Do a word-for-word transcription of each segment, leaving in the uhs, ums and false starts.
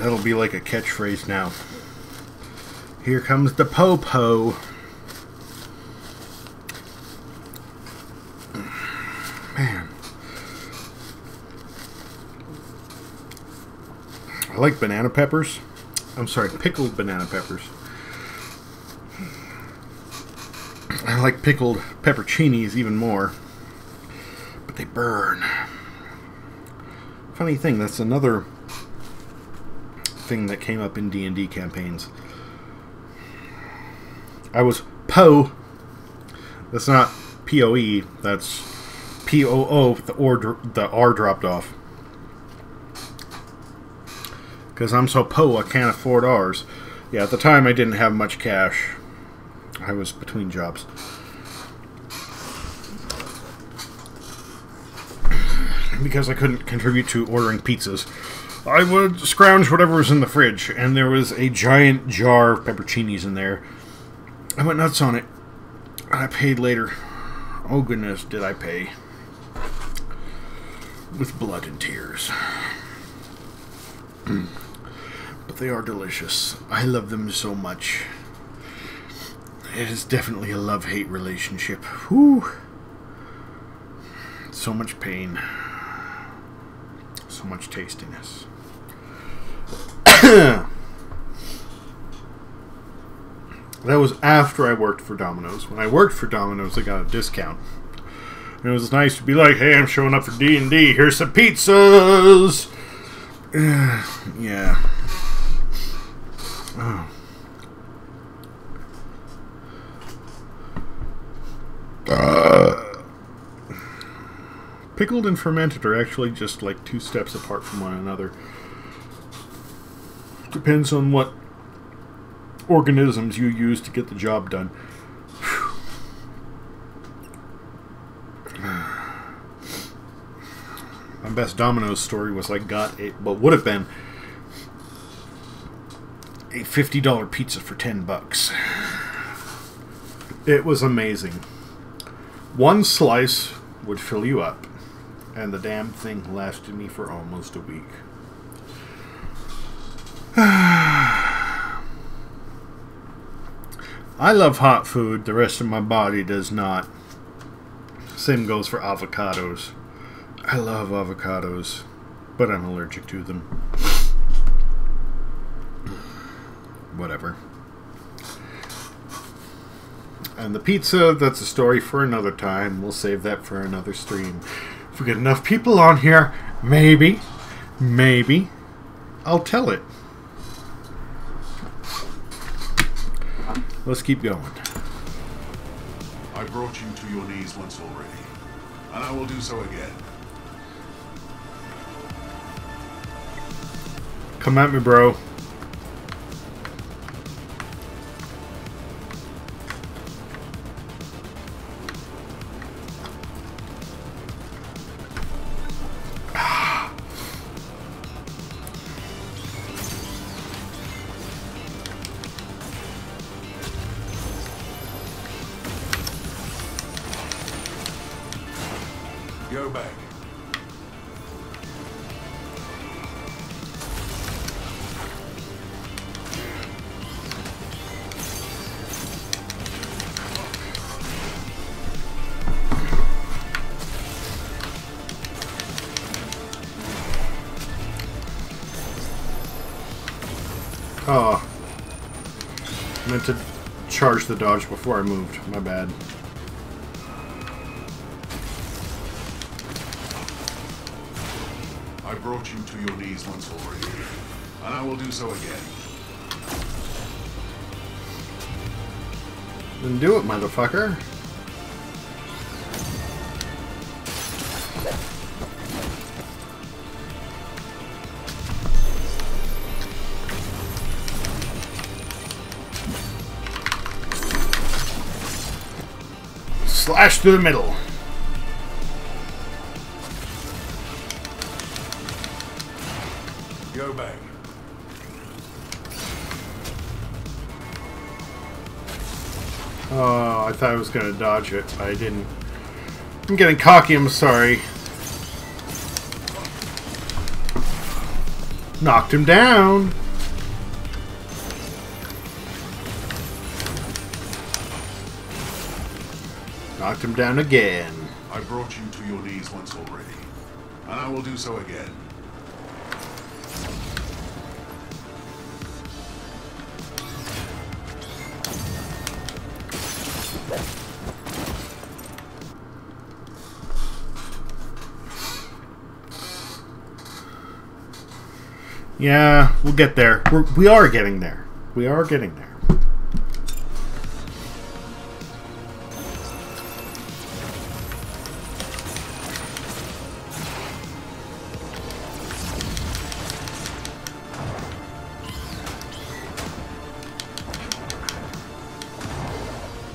That'll be like a catchphrase now. Here comes the po-po. Man. I like banana peppers. I'm sorry, pickled banana peppers. I like pickled pepperoncinis even more. But they burn. Funny thing, that's another thing that came up in D and D campaigns. I was Poe. That's not P O E. That's P O O. The or the R dropped off. Because I'm so Poe, I can't afford R's. Yeah, at the time I didn't have much cash. I was between jobs. Because I couldn't contribute to ordering pizzas, I would scrounge whatever was in the fridge, and there was a giant jar of pepperoncinis in there. I went nuts on it, and I paid later. Oh goodness, did I pay. With blood and tears. But they are delicious. I love them so much. It is definitely a love-hate relationship. Whew. So much pain. So much tastiness. That was after I worked for Domino's. When I worked for Domino's, I got a discount. And it was nice to be like, hey, I'm showing up for D and D. Here's some pizzas! Yeah. Oh. Uh. Pickled and fermented are actually just like two steps apart from one another. Depends on what organisms you use to get the job done. My best Domino's story was I got a, what would have been a fifty dollar pizza for ten bucks. It was amazing. One slice would fill you up, and the damn thing lasted me for almost a week. I love hot food. The rest of my body does not. Same goes for avocados. I love avocados, but I'm allergic to them. Whatever. And the pizza, that's a story for another time. We'll save that for another stream. If we get enough people on here, maybe, maybe, I'll tell it. Let's keep going. I brought you to your knees once already, and I will do so again. Come at me, bro. Oh, I meant to charge the dodge before I moved. My bad. I brought you to your knees once already, and I will do so again. Then do it, motherfucker. Slash through the middle. Go back. Oh, I thought I was going to dodge it. I didn't. I'm getting cocky. I'm sorry. Knocked him down. Knocked him down again. I brought you to your knees once already, and I will do so again. Yeah, we'll get there. We're, we are getting there. We are getting there.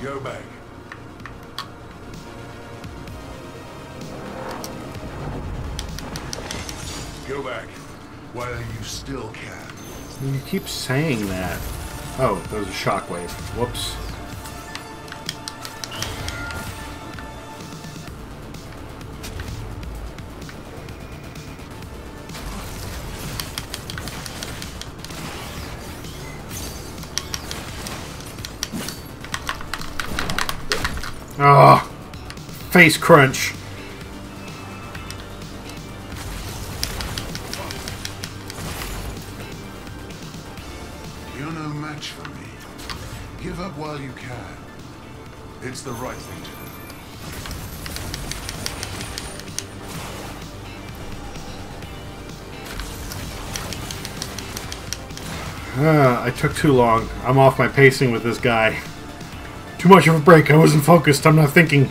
Go back. Go back. While you still can. You keep saying that. Oh, there was a shockwave. Whoops. Ah, oh, face crunch. It's the right thing to do. Uh, I took too long. I'm off my pacing with this guy. Too much of a break. I wasn't focused. I'm not thinking.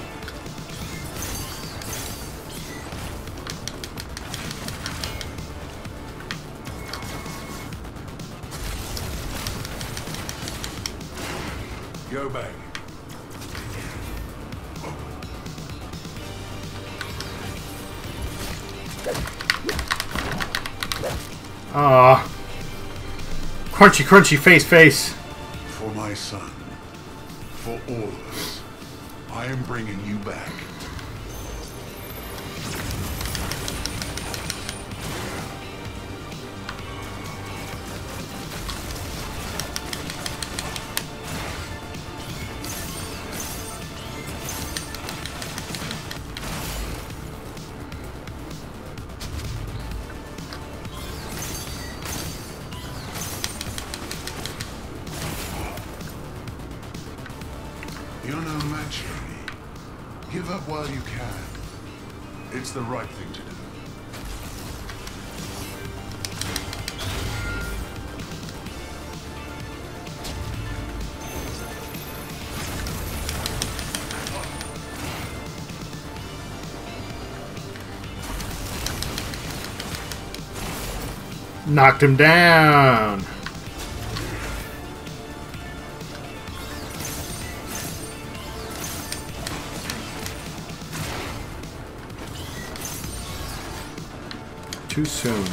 Go back. Ah, crunchy, crunchy, face, face. For my son, for all of us, I am bringing you back. You're no match for me. Give up while you can. It's the right thing to do. Knocked him down. Too soon.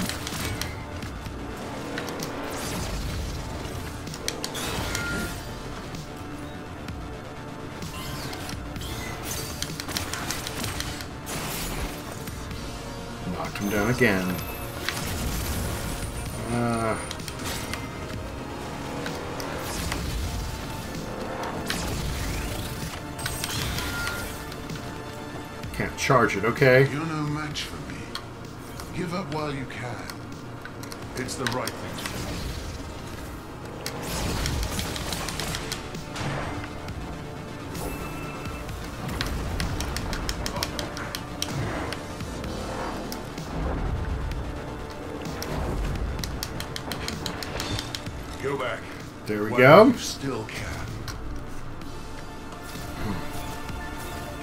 Knocked him down again. Uh. Can't charge it, okay? You're no match for me. Give up while you can. It's the right thing to do. Go back. There we go. You still can.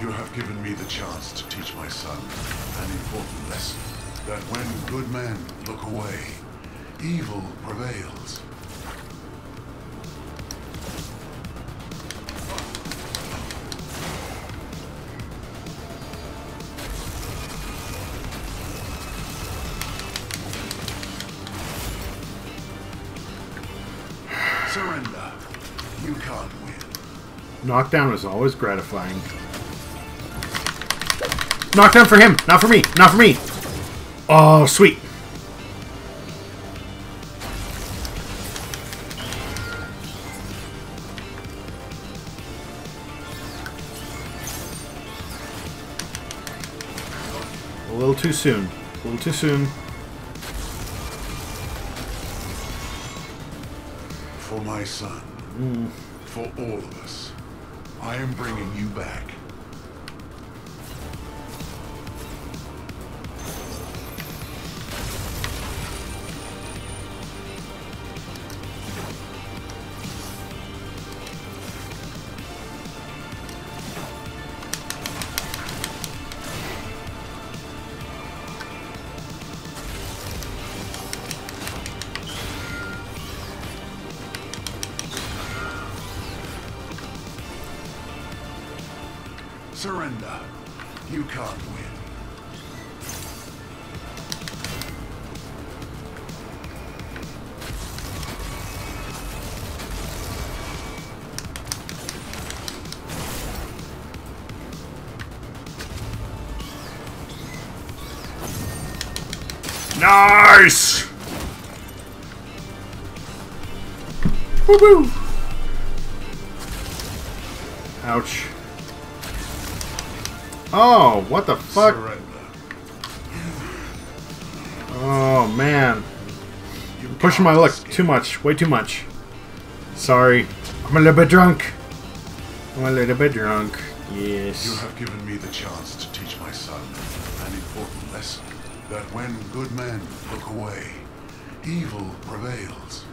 You have given me the chance to teach my son an important lesson. That when good men look away, evil prevails. Surrender. You can't win. Knockdown is always gratifying. Knockdown for him, not for me, not for me. Oh, sweet. A little too soon. A little too soon. For my son. Mm. For all of us. I am bringing you back. Surrender. You can't win. Nice! Woo-hoo! Ouch. Oh, what the fuck? Surrender. Oh, man. You're pushing my luck too much. Way too much. Sorry. I'm a little bit drunk. I'm a little bit drunk. Yes. You have given me the chance to teach my son an important lesson. That when good men look away, evil prevails.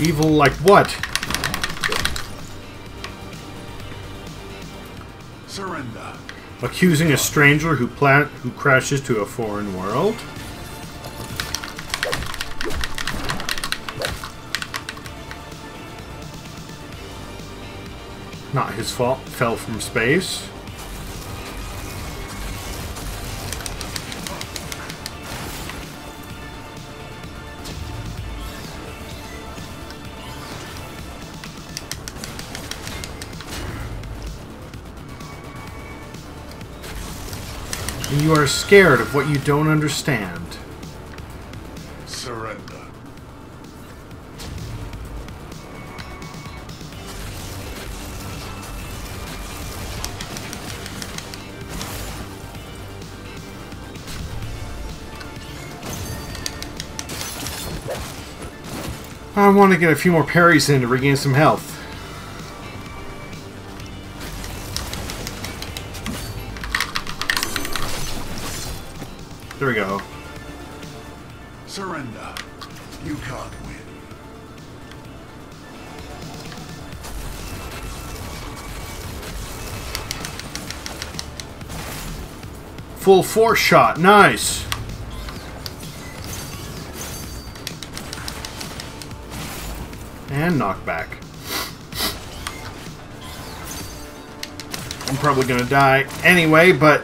Evil like what? Surrender. Accusing a stranger who pla who crashes to a foreign world. Not his fault. Fell from space. And you are scared of what you don't understand. Surrender. I want to get a few more parries in to regain some health. There we go. Surrender. You can't win. Full force shot. Nice. And knockback. I'm probably gonna die anyway, but